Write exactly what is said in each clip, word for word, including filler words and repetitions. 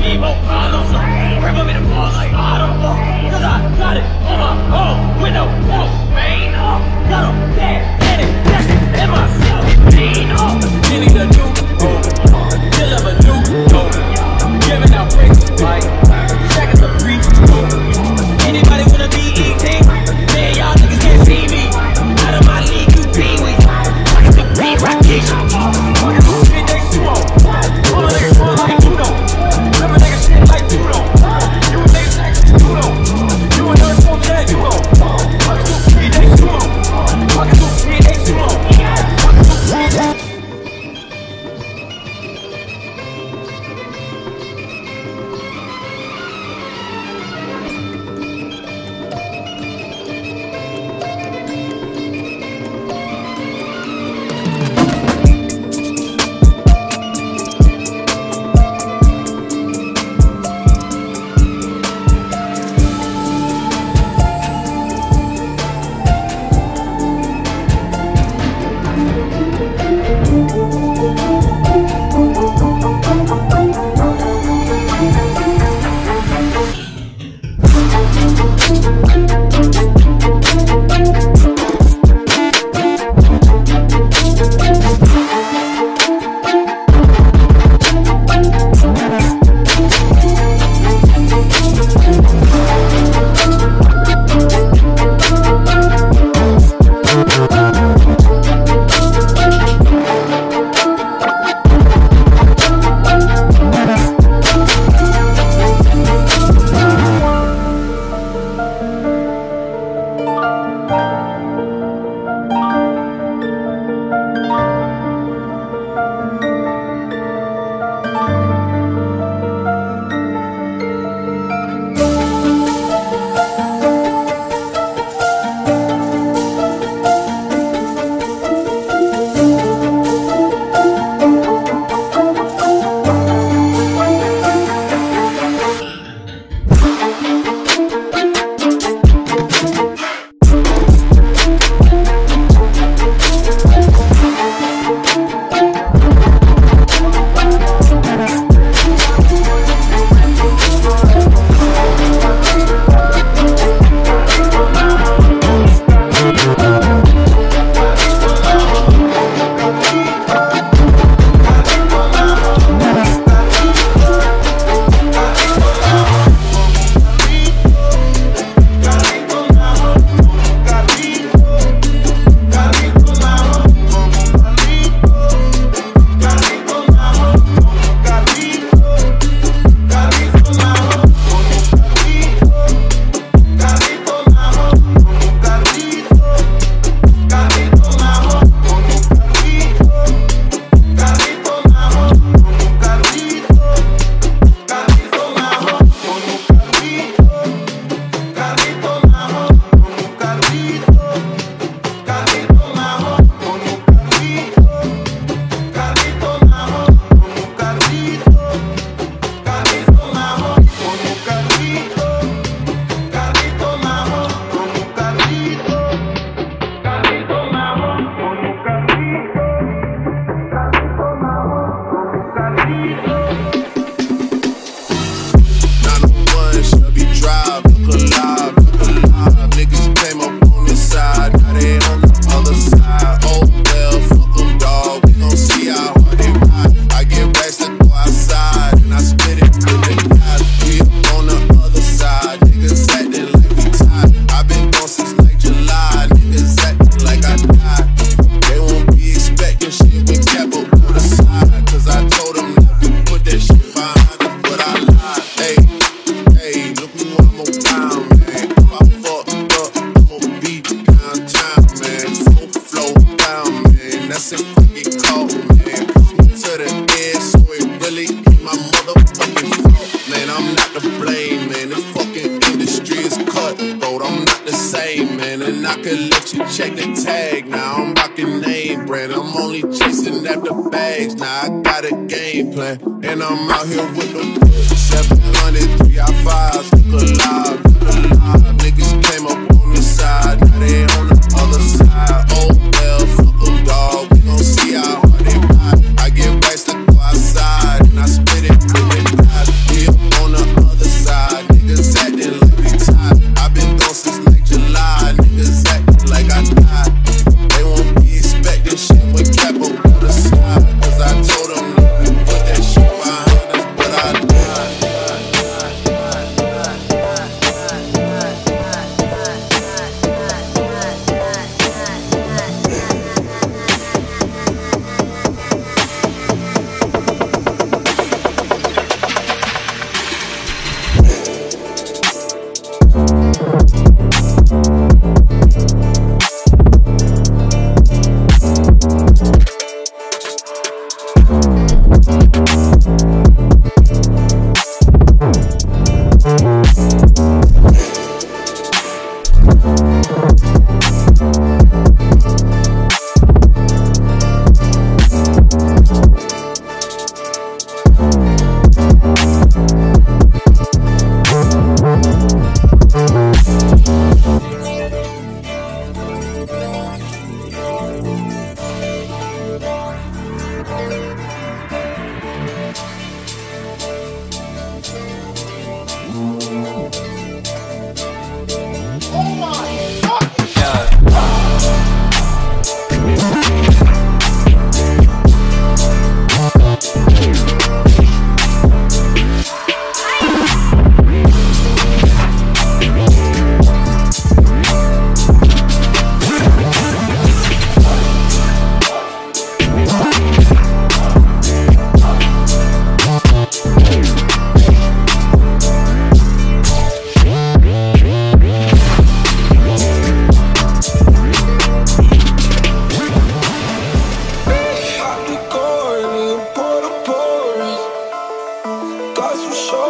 medieval models, like Republic of Falls, like Audible, cause I got it on my own, with no old pain, oh, got a bad headache, that's it, and myself, pain, oh, you need a new home, you love a new home, giving out bricks, like, seconds of free, oh, anybody wanna be eating, man, y'all niggas can't see me, out of my league, you peewees, I can the beat, I get you, I can shit they smoke, all the niggas run like you know.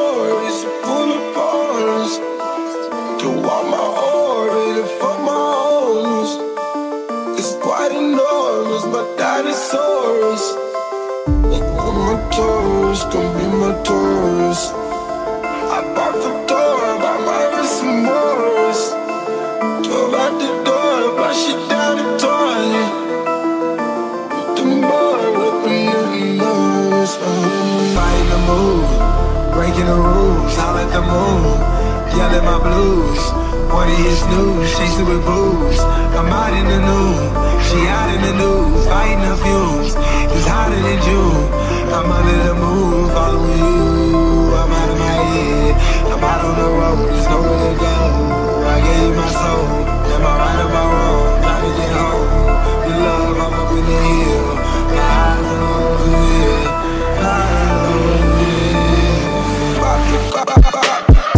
stories, pull the bars. Do all my orbit for my homes. It's quite enormous, my dinosaurs. All my tours, gon' be my tours. I bought the door, I might be some worse. Drove out the door, brush it down the toilet. With the bar, with the new nose. Fighting the mood, breaking the rules, howl at the moon, yell at my blues. What is news? She's with booze. I'm out in the noon, she out in the news, fighting the fumes. It's hotter than June. I'm under the moon, following you. I'm out of my head, I'm out on the road, there's nowhere to go. I gave you my soul, am I right or am I wrong? Not to get home. With love, I'm up in the hill. My eyes are over here, my eyes are over here. Pop, pop, pop,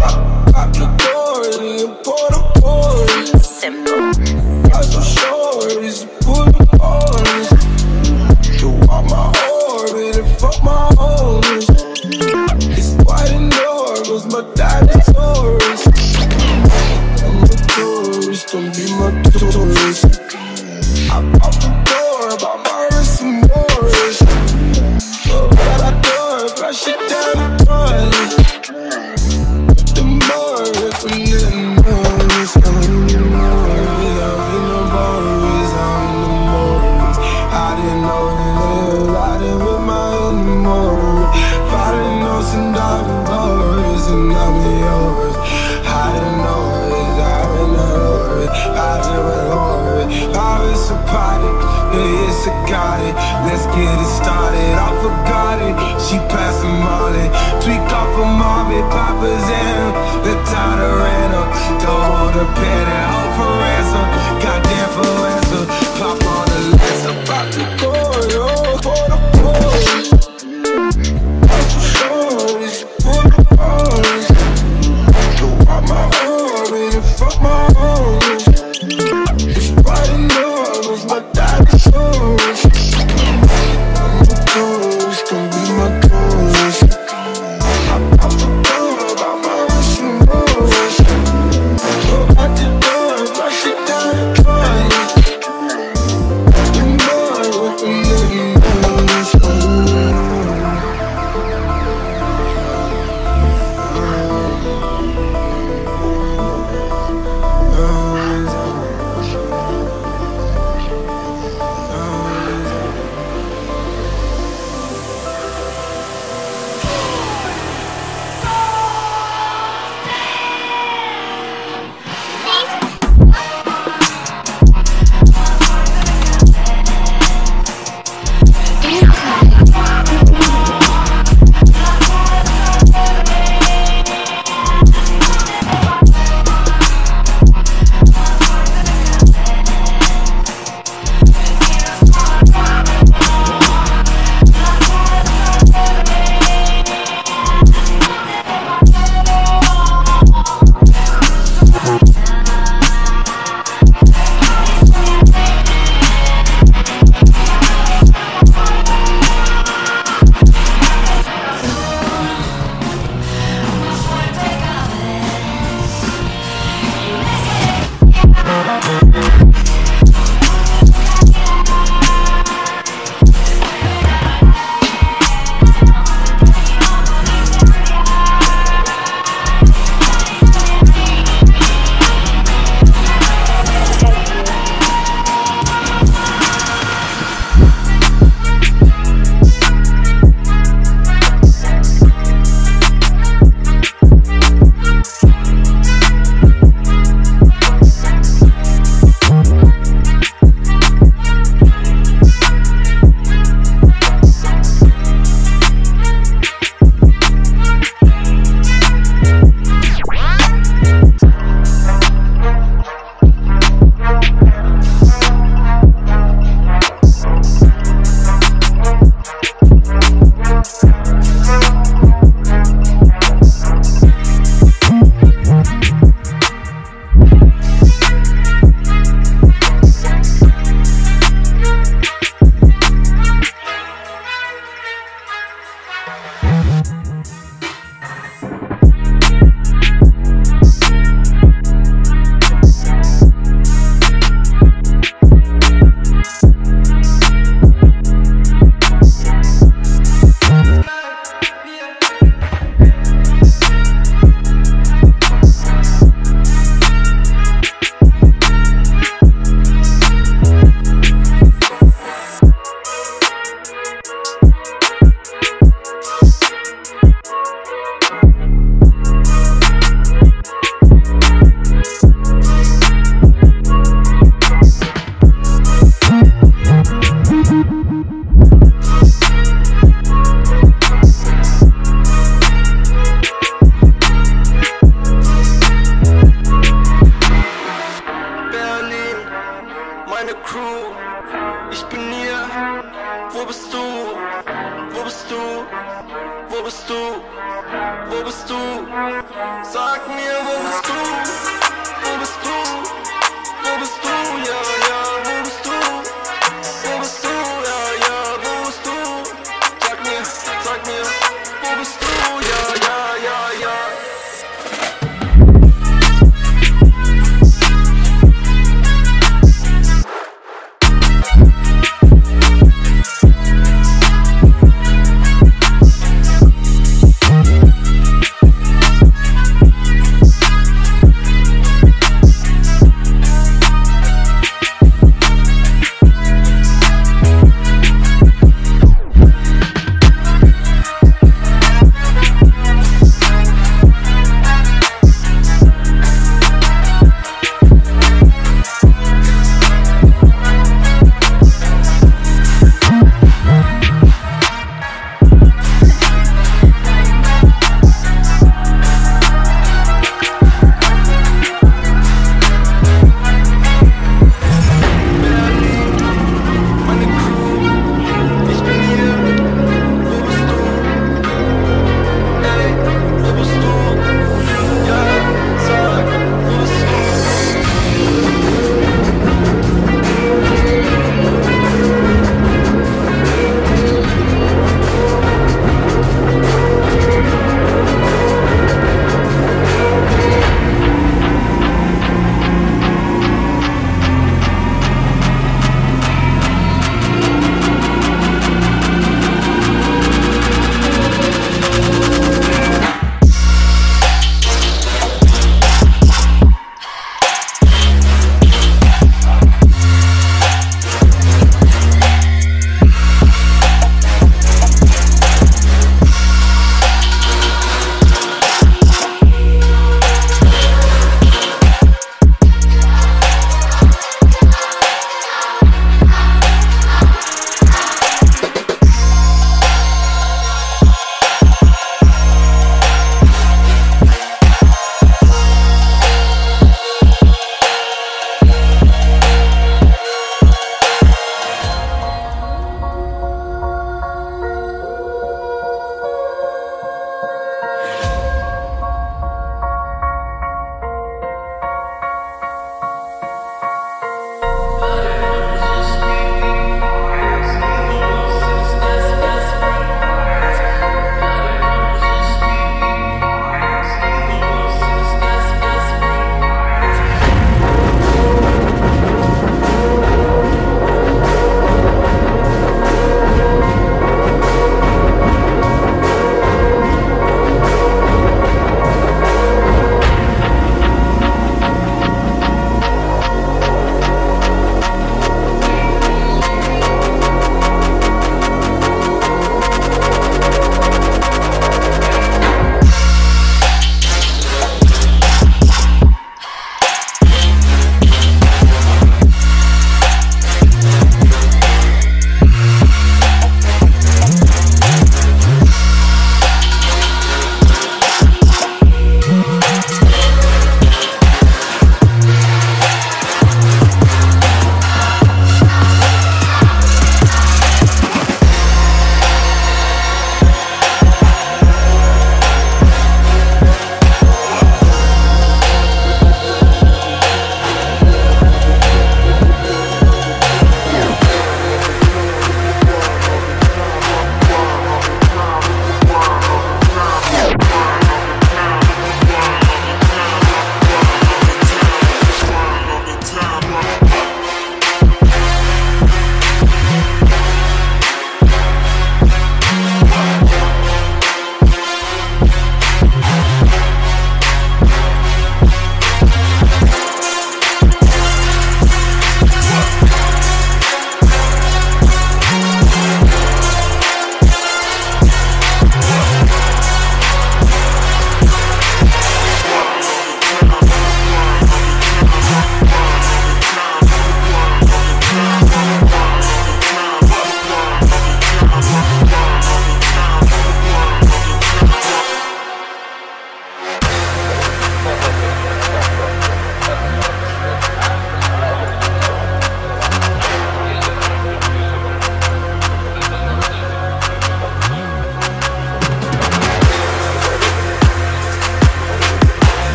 pop, pop the glory and pour the glory. Simple. I'm so sure it's pull the bars. Do all my orbit and fuck my homies. It's quite enormous, my dinosaurs. I'm a tourist, don't be my tourist. I pop the door, about my wrist and Morris. Look at that door, flash it down the toilet. I got it, let's get it started. I forgot it, she passed the molly. Tweak off a mommy, Papa's in. The tighter ran up, don't hold a pen and hold for ransom. Goddamn for ransom, pop on the list. About to go, yo, for the boys. I'm sure it's for the boys. Go out my orbit and fuck my homies. It's right in the arms, my dinosaurs. I Sag mir, wo bist du? Wo bist du? Wo bist du? Ja, ja, wo bist du? Wo bist du? Ja, ja, wo bist du? Sag mir, sag mir, wo bist du? Ja, ja, ja, ja.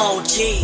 O G.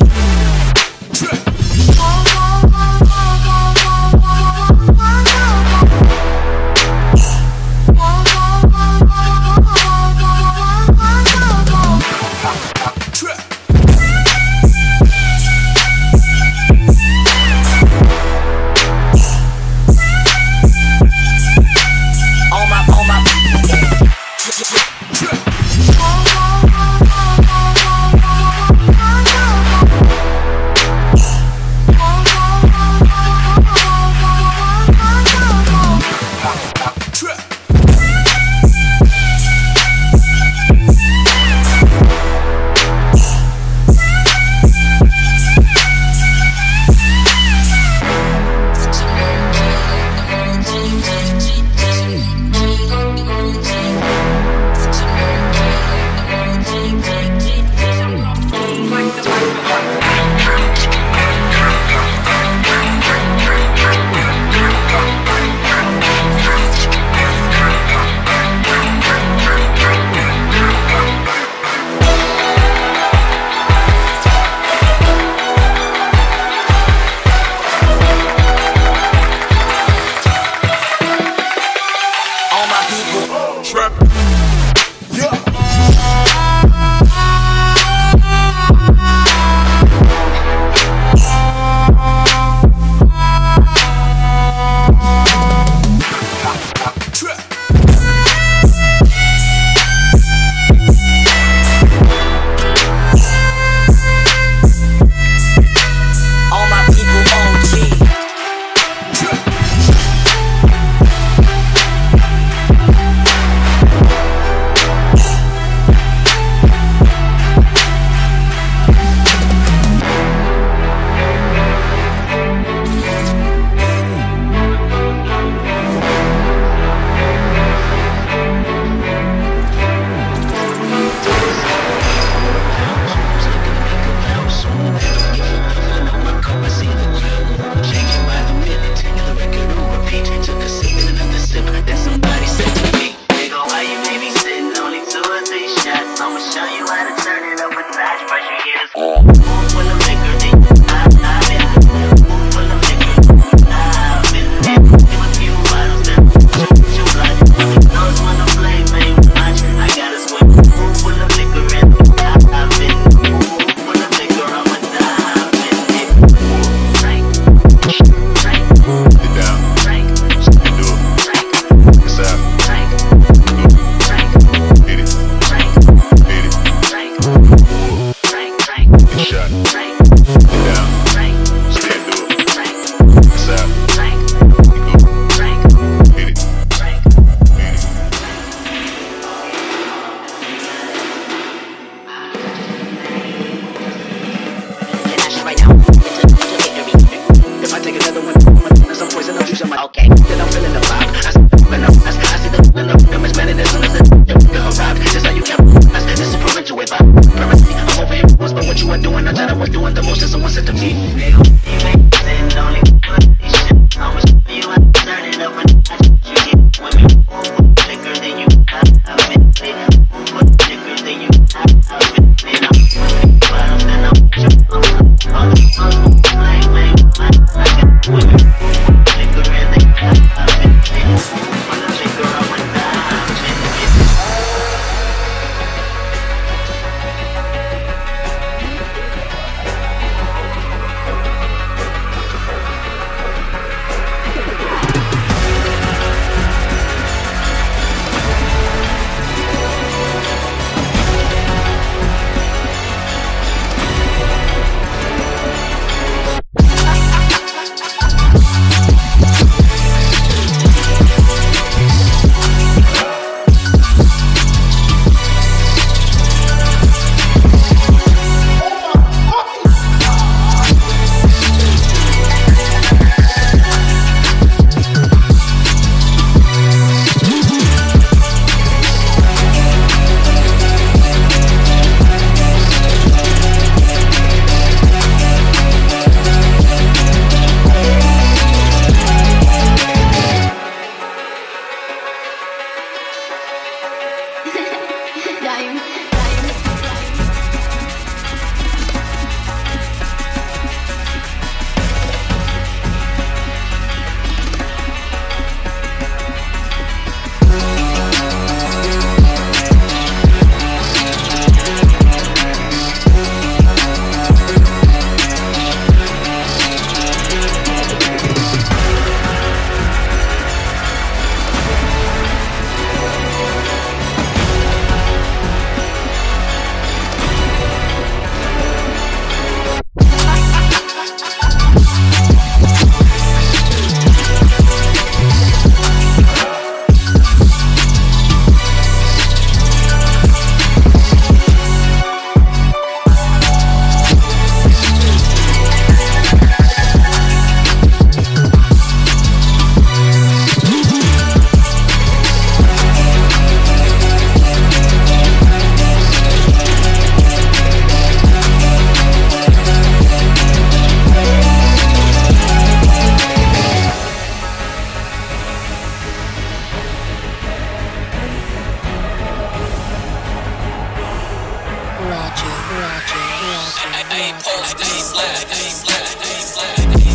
game, I game slack, game slack, game slack, game slack, game slack,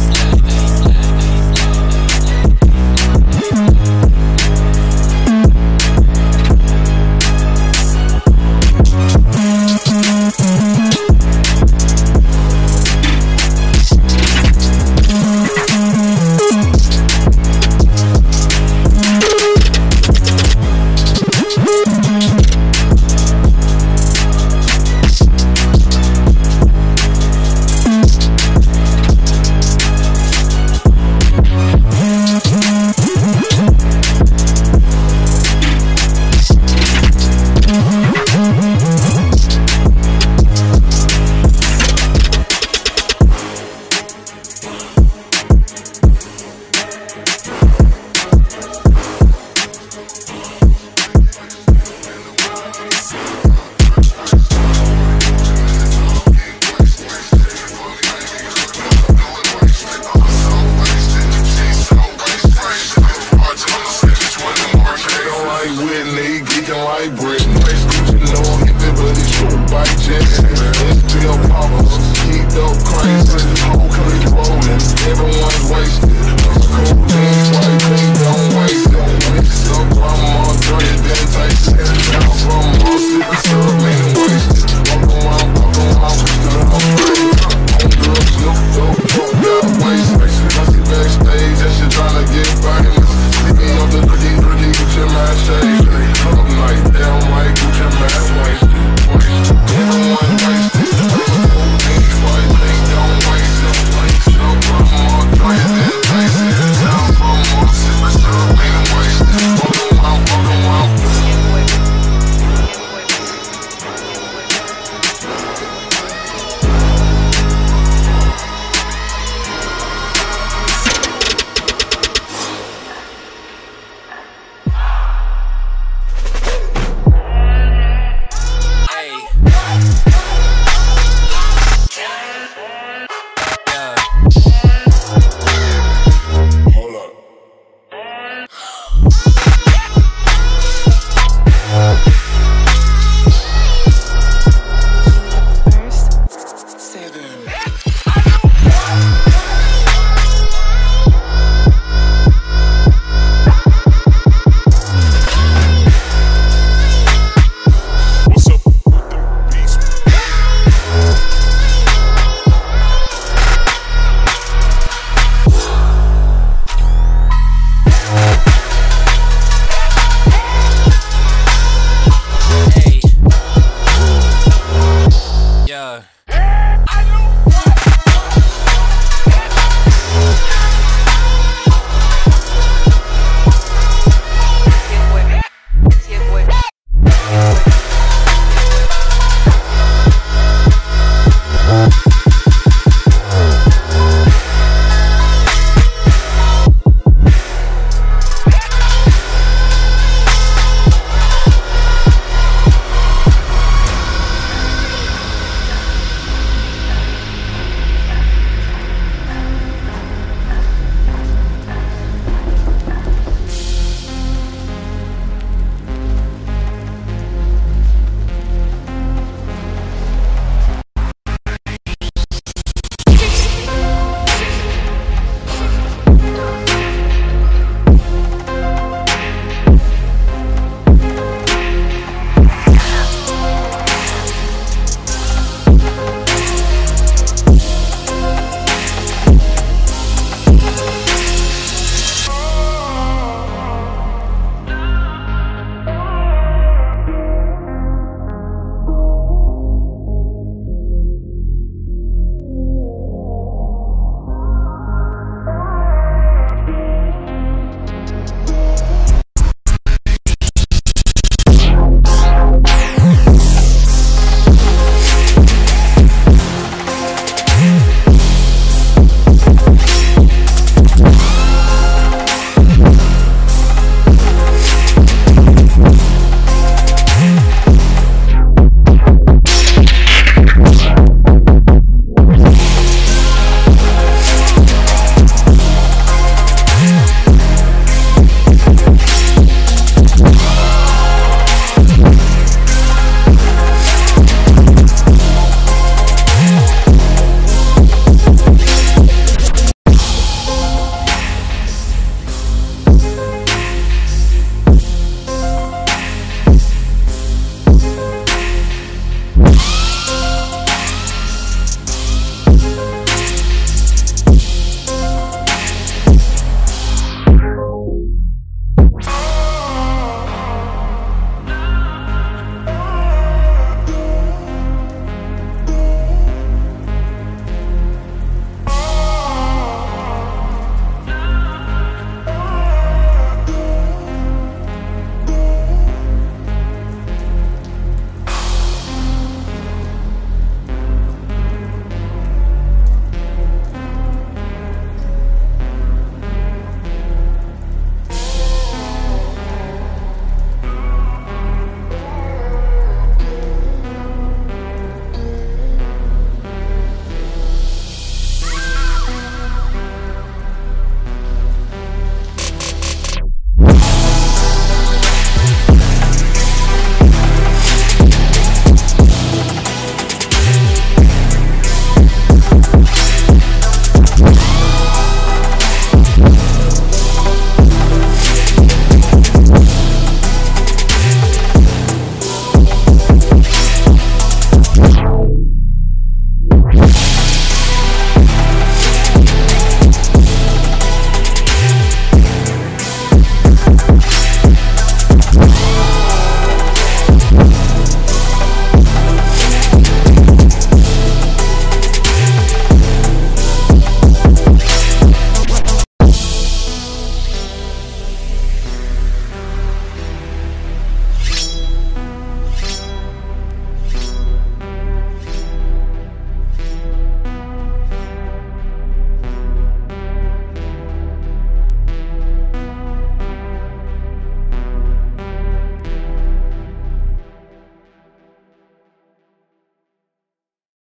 like Britain, you know I'm hitting, but it's true by Jackson. It's still problems, keep up crazy, whole country rolling, everyone's wasted. Cool things white, they don't waste them. Mixed up, I'm all dirty, then taste it. I'm from Austin, syrup man, wasted. Walk around, walk around, we still on free. Home girls, look, look, look, got waste. I see backstage, that shit tryna get famous. See me up the dirty, dirty, with your mind shades.